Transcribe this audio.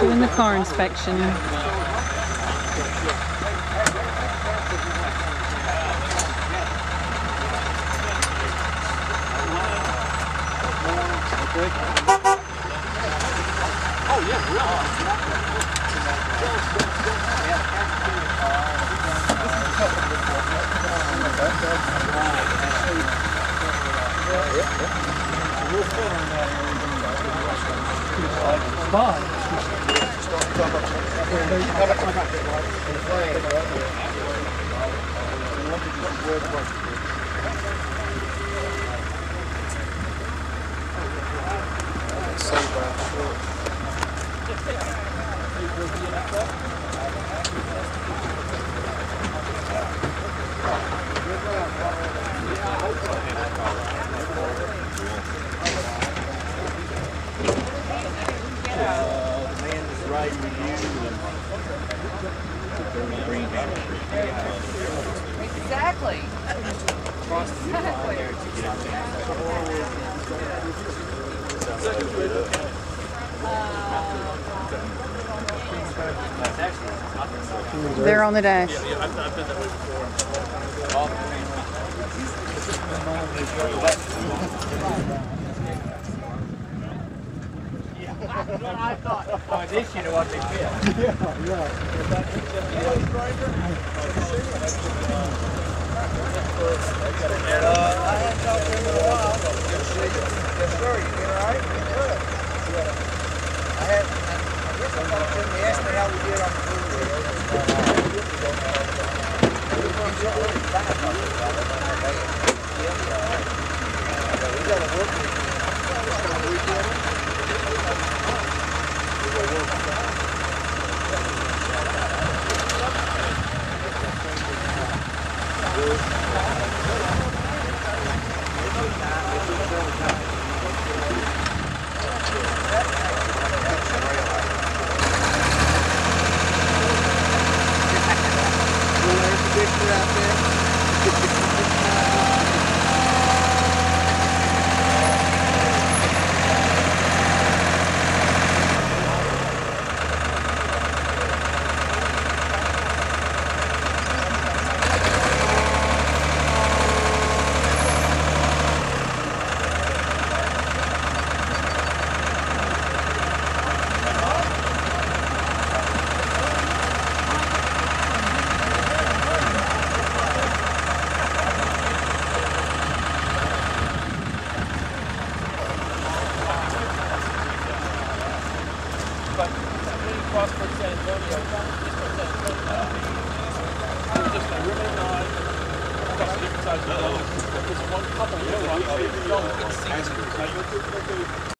Doing the car inspection. They're on the dash. Yeah, I've done that way before. I thought this year what they feel. I haven't talked to him in a while. Yes, sir. You been all right? Good. They asked me how we did on the food.